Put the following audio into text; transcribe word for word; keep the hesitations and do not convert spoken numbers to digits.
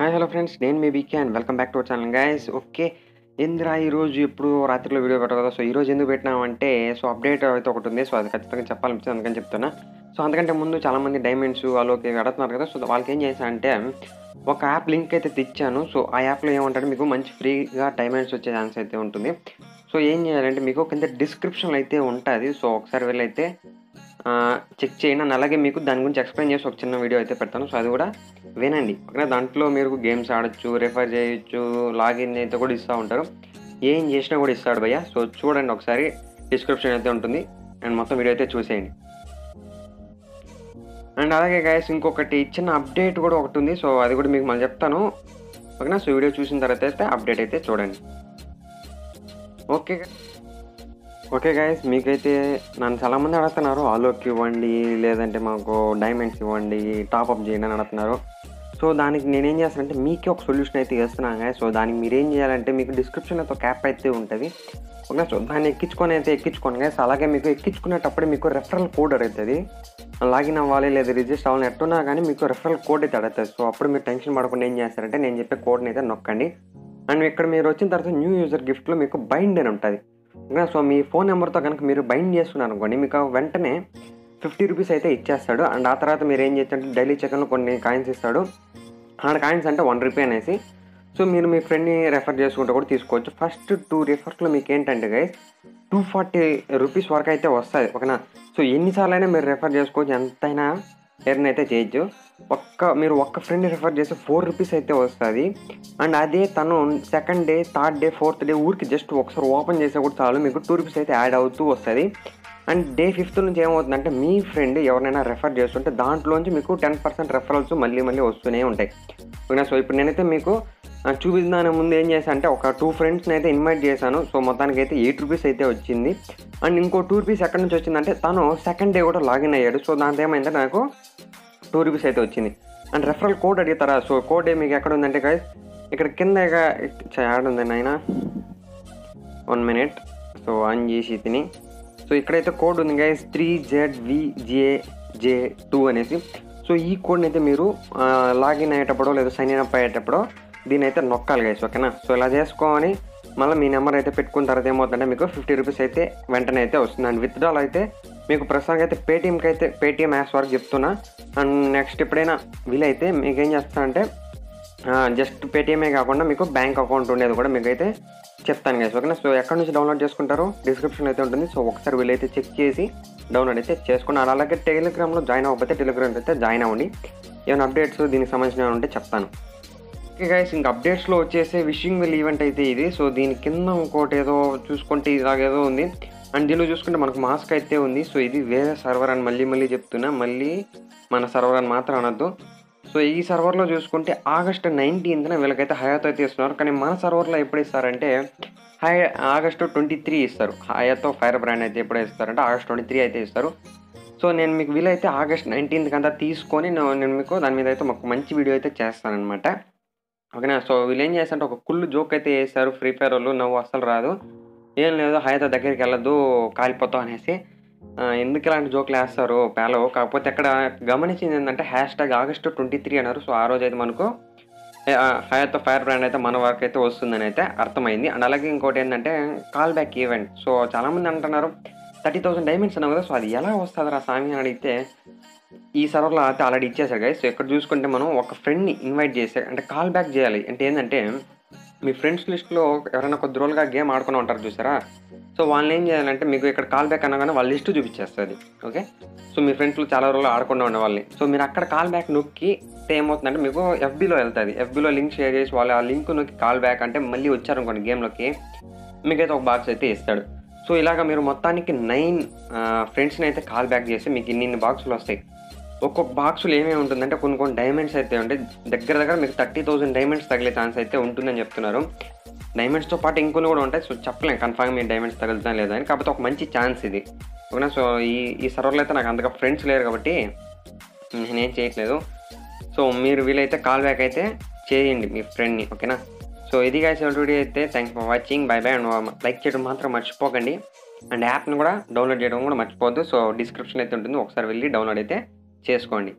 हाय hello friends नेन मे weekend welcome back to our channel guys. Okay इंद्रा ఈ రోజు ఇప్పుడు రాత్రిలో వీడియో పెట్టారు కదా, సో ఈ రోజు ఎందుకు పెట్టినామంటే సో అప్డేట్ అయితే ఒకటి ఉంది, సో అది ఖచ్చితంగా చెప్పాలనిపిస్తుంది అందుకని చెప్తున్నా। సో అంతకంటే ముందు చాలా మంది డైమండ్స్ వాళ్ళకి అడుగుతున్నారు కదా, సో వాళ్ళకి ఏం చేశా అంటే ఒక యాప్ లింక్ అయితే తెచ్చాను। సో ఆ యాప్లో ఏమంటారు మీకు మంచి ఫ్రీగా డైమండ్స్ వచ్చే ఛాన్స్ అయితే ఉంటుంది। సో ఏం చేయాలంటే మీకు కింద డిస్క్రిప్షన్లో అయితే ఉంటుంది, సో ఒకసారి వెళ్ళైతే చెక్ చేయండి। అండ్ అలాగే మీకు దాని గురించి ఎక్స్ప్లెయిన్ చేసి ఒక చిన్న వీడియో అయితే పెడతాను, సో అది కూడా వినండి ఓకేనా। దాంట్లో మీరు గేమ్స్ ఆడొచ్చు, రెఫర్ చేయొచ్చు, లాగిన్ అయితే కూడా ఇస్తూ ఉంటారు, ఏం చేసినా కూడా ఇస్తాడు భయ్యా। సో చూడండి ఒకసారి, డిస్క్రిప్షన్ అయితే ఉంటుంది అండ్ మొత్తం వీడియో అయితే చూసేయండి। అండ్ అలాగే గైస్ ఇంకొకటి చిన్న అప్డేట్ కూడా ఒకటి ఉంది, సో అది కూడా మీకు మనం చెప్తాను ఓకేనా। సో వీడియో చూసిన తర్వాత అయితే అప్డేట్ అయితే చూడండి ఓకే ఓకే గైస్। మీకైతే నన్ను చాలామంది అడుగుతున్నారు ఆలోకి ఇవ్వండి, లేదంటే మాకు డైమండ్స్ ఇవ్వండి, టాప్అప్ చేయండి అని అడుగుతున్నారు। సో దానికి నేనేం చేస్తానంటే మీకే ఒక సొల్యూషన్ అయితే ఇస్తున్నాను గైస్। సో దానికి మీరేం చేయాలంటే మీకు డిస్క్రిప్షన్లో ఒక యాప్ అయితే ఉంటుంది ఓకే, సో దాన్ని ఎక్కించుకొని అయితే ఎక్కించుకోండి గైస్। అలాగే మీకు ఎక్కించుకునేటప్పుడు మీకు రెఫరల్ కోడ్ అడుగుతుంది, లాగిన్ అవ్వాలి లేదా రిజిస్టర్ అవ్వాలి ఎట్టున్నా కానీ మీకు రెఫరల్ కోడ్ అయితే అడుగుతుంది। సో అప్పుడు మీరు టెన్షన్ పడకుండా ఏం చేస్తారంటే నేను చెప్పే కోడ్ని అయితే నొక్కండి అండ్ ఇక్కడ మీరు వచ్చిన తర్వాత న్యూ యూజర్ గిఫ్ట్లో మీకు బైండ్ అని ఉంటుంది। సో మీ ఫోన్ నెంబర్తో కనుక మీరు బైండ్ చేస్తున్నారు అనుకోండి, మీకు వెంటనే ఫిఫ్టీ రూపీస్ అయితే ఇచ్చేస్తాడు। అండ్ ఆ తర్వాత మీరు ఏం చేస్తారంటే డైలీ చెకన్లో కొన్ని కాయిన్స్ ఇస్తాడు, ఆడ కాయిన్స్ అంటే వన్ రూపీ అనేసి। సో మీరు మీ ఫ్రెండ్ని రెఫర్ చేసుకుంటూ కూడా తీసుకోవచ్చు। ఫస్ట్ టూ రెఫర్స్లో మీకు ఏంటంటే గైస్ టూ ఫార్టీ రూపీస్ వరకు అయితే వస్తుంది ఓకేనా। సో ఎన్నిసార్లు అయినా మీరు రెఫర్ చేసుకోవచ్చు, ఎంతైనా ఎర్న్ అయితే చేయొచ్చు। ఒక్క మీరు ఒక్క ఫ్రెండ్ రెఫర్ చేస్తే ఫోర్ రూపీస్ అయితే వస్తుంది అండ్ అదే తను second day, third day, fourth day ఊరికి జస్ట్ ఒకసారి ఓపెన్ చేసే కూడా చాలు, మీకు టూ రూపీస్ అయితే యాడ్ అవుతూ వస్తుంది। అండ్ డే ఫిఫ్త్ నుంచి ఏమవుతుందంటే మీ ఫ్రెండ్ ఎవరైనా రెఫర్ చేస్తుంటే దాంట్లోంచి మీకు టెన్ పర్సెంట్ రెఫరల్స్ మళ్ళీ మళ్ళీ వస్తూనే ఉంటాయి ఓకేనా। సో ఇప్పుడు నేనైతే మీకు చూపిద్దాని ముందు ఏం చేశాను అంటే ఒక టూ ఫ్రెండ్స్ని అయితే ఇన్వైట్ చేశాను, సో మొత్తానికి అయితే ఎయిట్ రూపీస్ అయితే వచ్చింది। అండ్ ఇంకో టూ రూపీస్ ఎక్కడి నుంచి వచ్చిందంటే తను సెకండ్ డే కూడా లాగిన్ అయ్యాడు, సో దాంతో ఏమైందంటే నాకు టూ రూపీస్ అయితే వచ్చింది। అండ్ రెఫరల్ కోడ్ అడుగుతారా, సో కోడ్ మీకు ఎక్కడ ఉందంటే గైస్ ఇక్కడ కింద యాడ్ ఉందండి ఆయన, వన్ మినిట్ సో ఆన్ చేసి తిని। సో ఇక్కడైతే కోడ్ ఉంది guys three Z VJ J two అనేసి। సో ఈ కోడ్ని అయితే మీరు లాగిన్ అయ్యేటప్పుడో లేదా సైన్ అప్ అయ్యేటప్పుడో దీని అయితే నొక్కాలి గైస్ ఓకేనా। సో ఇలా చేసుకోమని మళ్ళీ మీ నెంబర్ అయితే పెట్టుకున్న తర్వాత ఏమవుతుందంటే మీకు ఫిఫ్టీ రూపీస్ అయితే వెంటనే అయితే వస్తుంది। అండ్ విత్డ్రాల్ అయితే మీకు ప్రస్తుతానికి అయితే పేటీఎంకి అయితే పేటీఎం యాప్స్ వరకు చెప్తున్నా। అండ్ నెక్స్ట్ ఎప్పుడైనా వీలైతే మీకు ఏం చేస్తానంటే జస్ట్ పేటీఎమే కాకుండా మీకు బ్యాంక్ అకౌంట్ ఉండేది కూడా మీకైతే చెప్తాను గైస్ ఓకేనా। సో ఎక్కడి నుంచి డౌన్లోడ్ చేసుకుంటారో డిస్క్రిప్షన్ అయితే ఉంటుంది, సో ఒకసారి వీలైతే చెక్ చేసి డౌన్లోడ్ అయితే చేసుకున్నాను। అలాగే టెలిగ్రామ్లో జాయిన్ అవ్వకపోతే టెలిగ్రామ్ అయితే జాయిన్ అవ్వండి, ఏమైనా అప్డేట్స్ దీనికి సంబంధించిన ఉంటే చెప్తాను ఓకే గైస్। ఇంక అప్డేట్స్లో వచ్చేసే విషింగ్ వెల్ ఈవెంట్ అయితే ఇది, సో దీని కింద ఇంకోటి ఏదో చూసుకుంటే ఇలాగేదో ఉంది అండ్ దీనిలో చూసుకుంటే మనకు మాస్క్ అయితే ఉంది। సో ఇది వేరే సర్వర్ అని మళ్ళీ మళ్ళీ చెప్తున్నా, మళ్ళీ మన సర్వర్ అని మాత్రం అనొద్దు। సో ఈ సర్వర్లో చూసుకుంటే ఆగస్టు నైన్టీన్త్న వీళ్ళకైతే హయాతో అయితే ఇస్తున్నారు, కానీ మన సర్వర్లో ఎప్పుడు ఇస్తారంటే హై ఆగస్టు ట్వంటీ త్రీ ఇస్తారు, హయాతో ఫైర్ బ్రాండ్ అయితే ఎప్పుడో ఇస్తారంటే ఆగస్ట్ ట్వంటీ త్రీ అయితే ఇస్తారు। సో నేను మీకు వీలైతే ఆగస్ట్ నైన్టీన్త్కి అంతా తీసుకొని నేను మీకు దాని మీద అయితే ఒక మంచి వీడియో అయితే చేస్తానన్నమాట ఓకేనా। సో వీళ్ళు ఏం చేస్తారంటే ఒక కుళ్ళు జోక్ అయితే వేసారు ఫ్రీ ఫైర్ వాళ్ళు, నవ్వు అసలు రాదు ఏం లేదు, హైతో దగ్గరికి వెళ్ళదు కాలిపోతాం అనేసి ఎందుకు ఇలాంటి జోకులు వేస్తారు పేలో। కాకపోతే అక్కడ గమనించింది ఏంటంటే hash tag August twenty three అన్నారు, సో ఆ రోజు అయితే మనకు హైతో ఫైర్ బ్రాండ్ అయితే మన వరకు అయితే వస్తుందని అయితే అర్థమైంది। అండ్ అలాగే ఇంకోటి ఏంటంటే కాల్ బ్యాక్ ఈవెంట్, సో చాలామంది అంటున్నారు థర్టీ థౌసండ్ డైమండ్స్ అన్నావు కదా, సో అది ఎలా వస్తుంది రా సామి అని అడిగితే ఈ సర్వర్లో అయితే ఆల్రెడీ ఇచ్చేసారు గైస్। సో ఇక్కడ చూసుకుంటే మనం ఒక ఫ్రెండ్ని ఇన్వైట్ చేస్తే అంటే కాల్ బ్యాక్ చేయాలి, అంటే ఏంటంటే మీ ఫ్రెండ్స్ లిస్ట్లో ఎవరైనా కొద్ది రోజులుగా గేమ్ ఆడుకుని ఉంటారు చూసారా, సో వాళ్ళని ఏం చేయాలంటే మీకు ఇక్కడ కాల్ బ్యాక్ అనగానే వాళ్ళ లిస్ట్ చూపించేస్తుంది ఓకే। సో మీ ఫ్రెండ్స్లో చాలా రోజులు ఆడుకుండా ఉండే వాళ్ళని, సో మీరు అక్కడ కాల్ బ్యాక్ నొక్కి ఏమవుతుందంటే మీకు ఎఫ్బీలో వెళ్తుంది, ఎఫ్బీలో లింక్ షేర్ చేసి వాళ్ళు ఆ లింక్ నొక్కి కాల్ బ్యాక్ అంటే మళ్ళీ వచ్చారనుకోండి గేమ్లోకి మీకైతే ఒక బాక్స్ అయితే ఇస్తాడు। సో ఇలాగ మీరు మొత్తానికి నైన్ ఫ్రెండ్స్ని అయితే కాల్ బ్యాక్ చేస్తే మీకు ఇన్ని ఇన్ని బాక్సులు వస్తాయి, ఒక్కొక్క బాక్సులు ఏమేమి ఉంటుందంటే కొన్ని కొన్ని డైమండ్స్ అయితే ఉంటాయి, దగ్గర దగ్గర మీకు థర్టీ థౌసండ్ డైమండ్స్ తగిలే ఛాన్స్ అయితే ఉంటుందని చెప్తున్నారు। డైమండ్స్తో పాటు ఇంకొన్ని కూడా ఉంటాయి, సో చెప్పలేం కన్ఫామ్ మీ డైమండ్స్ తగులుతా లేదా అని, కాకపోతే ఒక మంచి ఛాన్స్ ఇది ఓకేనా। సో ఈ ఈ సర్వర్లో అయితే నాకు అంతగా ఫ్రెండ్స్ లేరు కాబట్టి నేనేం చేయట్లేదు, సో మీరు వీలైతే కాల్ బ్యాక్ అయితే చేయండి మీ ఫ్రెండ్ని ఓకేనా। సో ఇది గైస్ వీడియో అయితే, thanks for watching, bye bye and like చేయడం మాత్రం మర్చిపోకండి అండ్ యాప్ని కూడా డౌన్లోడ్ చేయడం కూడా మర్చిపోద్దు, సో డిస్క్రిప్షన్ అయితే ఉంటుంది ఒకసారి వెళ్ళి డౌన్లోడ్ అయితే చేసుకోండి।